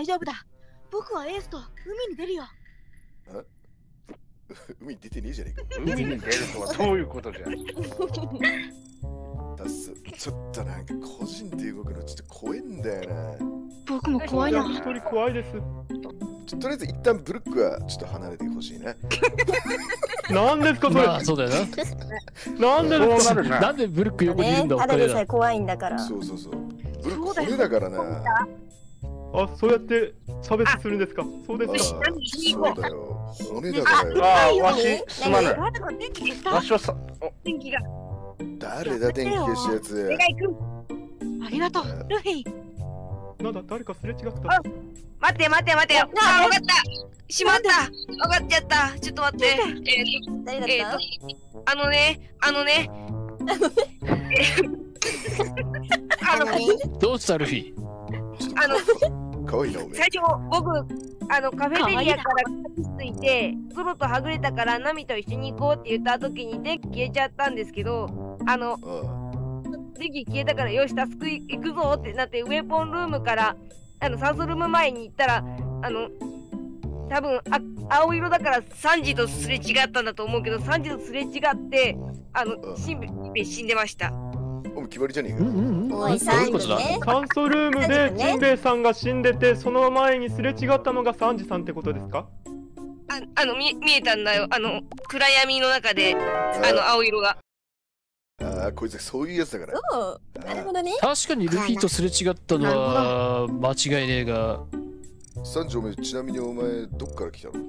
大丈夫だ。僕はエースと海に出るよ。海に出てねえじゃねえか。海に出るとはそういうことじゃん。ダス、ちょっとなんか個人で動くのちょっと怖いんだよな。僕も怖いな。一人怖いです。とりあえず一旦ブルックはちょっと離れてほしいね。なんですかそれ。まあそうだよな。なんでブルック横にいるんだ。ただでさえ怖いんだから。そうそうそう。ブルックこれだからな。あ、そうやって差別するんですか。そうですか。そうだよ。骨だから。あ、わしすまない。わしはさ、天気が。誰だ天気消したやつ。ありがとうルフィ。なんだ、誰かすれ違った。待って待って待ってよ。あ、分かった。しまった。分かっちゃった。ちょっと待って。あのね。どうしたルフィ。かわいいなおめえ。最初僕カフェテリアからついてゾロとはぐれたからナミと一緒に行こうって言った時に電気消えちゃったんですけど電気消えたからよしタスク行くぞってなってウェポンルームからサードルーム前に行ったら多分青色だからサンジとすれ違ったんだと思うけどサンジとすれ違ってシンベイ死んでました。お前決まりじゃねえか。おいサンジね。酸素ルームでジンベイさんが死んでてその前にすれ違ったのがサンジさんってことですか。見えたんだよ暗闇の中で青色が。ああ、こいつそういうやつだから。そう、なるほどね。確かにルフィとすれ違ったのは間違いねえが。三条目、ちなみにお前どっから来たの？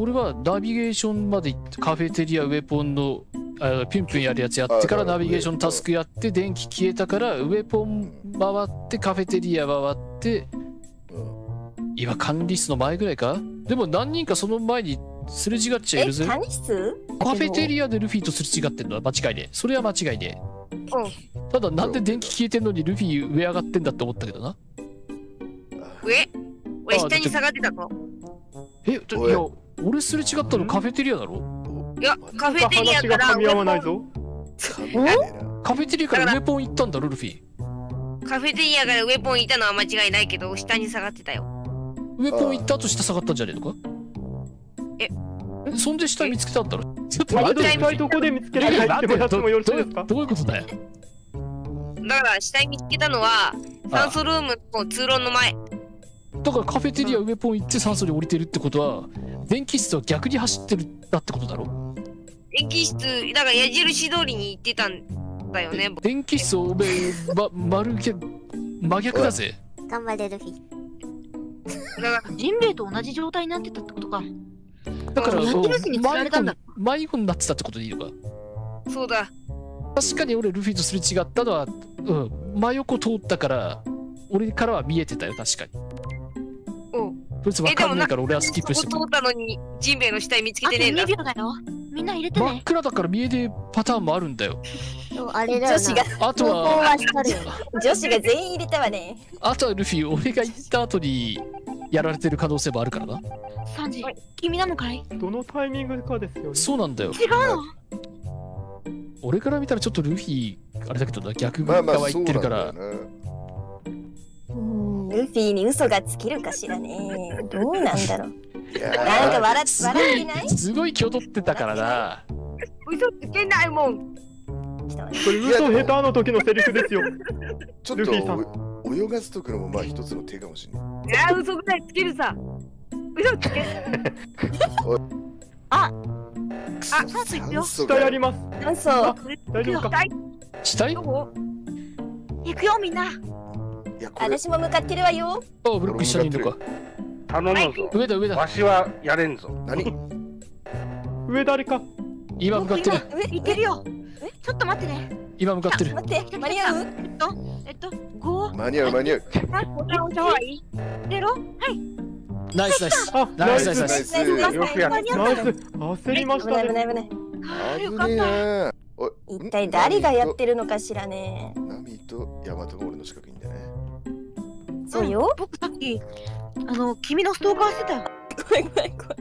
俺はナビゲーションまで行ってカフェテリアウェポンのピンピンやるやつやってからナビゲーションタスクやって電気消えたからウェポン回ってカフェテリア回って今管理室の前ぐらいか？でも何人かその前にすれ違っちゃいるぜ。カフェテリアでルフィとすれ違ってんのは間違いねえ。それは間違いねえ。うん、ただなんで電気消えてんのにルフィ上上がってんだって思ったけどな。上下に下がってたの。いや俺すれ違ったのカフェテリアだろ。いやカフェテリアから上ポン。カフェテリアから上ポン行ったんだろルフィ。カフェテリアから上ポン行ったのは間違いないけど下に下がってたよ。上ポン行った後下下がったんじゃねえのか。そんで下見つけたんだろ。ちょっと待って、一体どこで見つけたかってもやってもよろしいですか。どういうことだよ。だから下に見つけたのは酸素ルームの通路の前。だからカフェテリア上ポン行って酸素に降りてるってことは電気室は逆に走ってるだってことだろ。電気室だから矢印通りに行ってたんだよね。電気室おめえ真逆だぜ。頑張れルフィ。だからジンベエと同じ状態になってたってことか。だから迷子になってたってことでいいのか。そうだ。確かに俺ルフィとすれ違ったのは、真横通ったから俺からは見えてたよ確かに。うん。そいつ分かんないから俺はスキップしてた。通ったのにジンベエの死体見つけてねえんだ。あと2秒だよ。みんな入れてね。真っ暗だから見えねえパターンもあるんだよ。あれだよ。あとは女子が全員入れたわね。あとはルフィ俺が行った後にやられてる可能性もあるからな。サンジ、君なのかい？どのタイミングかですよね。そうなんだよ。違うの？俺から見たらちょっとルフィあれだけどな、逆側行ってるから。ルフィに嘘がつけるかしらね。どうなんだろう。なんか笑ってない？すごい気を取ってたからな。嘘つけないもん。これ嘘下手の時のセリフですよ。ちょっとルフィさん。泳がすとくのもまあ一つの手かもしれない。いや嘘ぐらいつけるさ。嘘つけ。あ死体あります。大丈夫か。死体行くよみんな。私も向かってるわよ。あブルック一緒にいるか。頼むぞ。上だ上だ。わしはやれんぞ。何？上誰か。今向かってる。上行けるよ。ちょっと待ってね。今向かってる。待って間に合う？5。間に合う間に合う。0。ナイスナイス。ナイスナイスナイス。よくやった。焦りましたね。危ない危ない危ない。よかった。一体誰がやってるのかしらね。ナミとヤマトが俺の近くにいんだね。そうよ。僕さっき君のストーカーしてたよ。怖い怖い怖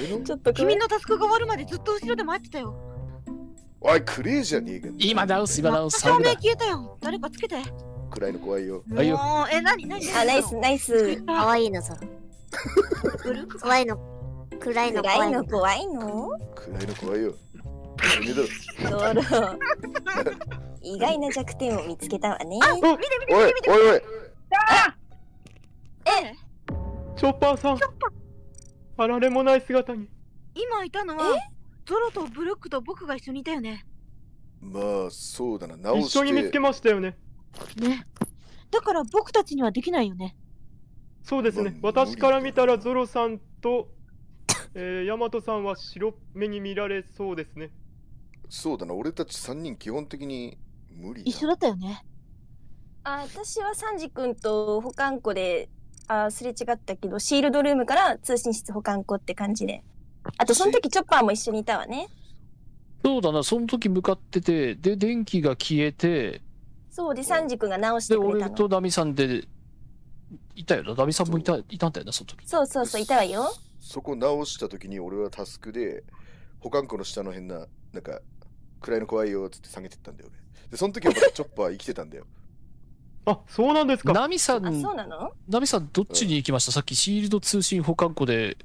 い。ちょっと君のタスクが終わるまでずっと後ろで待ってたよ。おいクレイじゃねえか。今直す今直す。照明消えたよ。誰かつけて。暗いの怖いよ。もうえ、なになに、あ、ナイスナイス、可愛いのさ。怖いの、暗いの怖いの怖いの暗いの怖いよ。意外な弱点を見つけたわね。あ、見て見て見て見て。おいおいおい。え、チョッパーさん。あられもない姿に。今いたのはゾロとブルックと僕が一緒にいたよね。まあそうだな、直して一緒に見つけましたよね。ね、だから僕たちにはできないよね。そうですね、私から見たらゾロさんとヤマトさんは白目に見られそうですね。そうだな、俺たち3人基本的に無理だ。一緒だったよね。あ、私はサンジ君と保管庫で、あ、すれ違ったけど、シールドルームから通信室保管庫って感じで。あとその時チョッパーも一緒にいたわね。そうだな、その時向かってて、で電気が消えて、そうでサンジ君が直してくれたの。で俺とダミさんでいたよな、ダミさんもいたんだよな、その時。そうそうそう、いたわよ。そこ直した時に俺はタスクで保管庫の下の変な、なんか暗いの怖いよっつって下げてったんだよね。でその時はまだチョッパー生きてたんだよ。あ、そうなんですか。ナミさん、そうなの？ナミさんどっちに行きました？さっきシールド通信保管庫で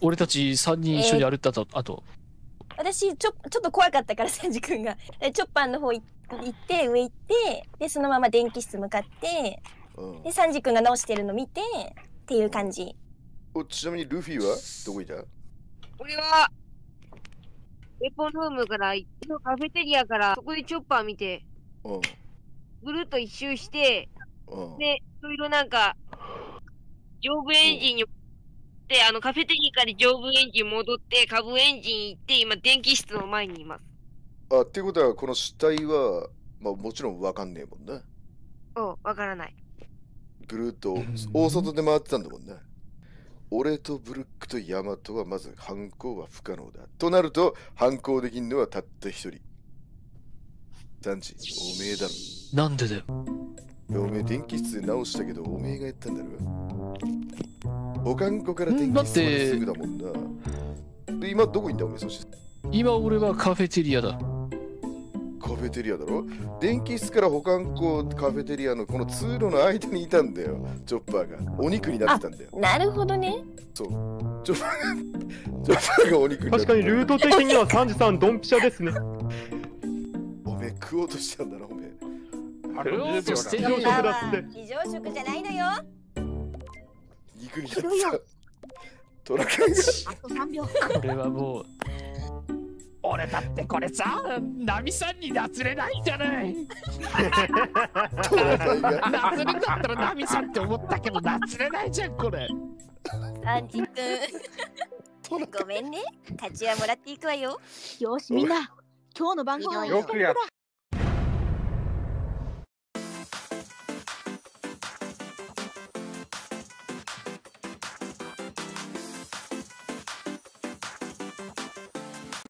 俺たち3人一緒に歩いたと、あと私ちょっと怖かったからサンジ君がチョッパーの方行って上行って、でそのまま電気室向かって、うん、でサンジ君が直してるの見てっていう感じ。お、ちなみにルフィはどこいた？俺はエポルームから行ってのカフェテリアから、そこでチョッパー見て、うん、ぐるっと一周して、うん、でいろいろなんか上部エンジンに、うん、で、あのカフェテリーから上部エンジン戻って下部エンジン行って、今電気室の前にいます。あ、っていうことはこの死体はまあもちろんわかんねえもんね。うん、わからない。ブルーと大外で回ってたんだもんね。俺とブルックとヤマトはまず犯行は不可能だ。となると犯行できんのはたった一人。ダンジ、おめえだろ。なんでだよ。おめえ電気室で直したけどおめえがやったんだろ。保管庫から電気室まですぐだもんな。で、今どこにいんだおめえ、そして。今俺はカフェテリアだ。カフェテリアだろ？電気室から保管庫、カフェテリアのこの通路の間にいたんだよ、チョッパーが。お肉になってたんだよ。なるほどね。そう。チョッパーがお肉になってた。確かにルート的にはサンジさんドンピシャですね。おめえ食おうとしたんだな、おめえ。食おうとしてるよ。非常食じゃないのよ。肉になった。トラカイが。あと3秒。これはもう。俺だってこれさ、ナミさんになつれないんじゃない。トラカイが。なつれんだったらナミさんって思ったけど、なつれないじゃんこれ。30分。ごめんね。勝ちはもらっていくわよ。よしみんな。今日の晩ご飯は。よくやった。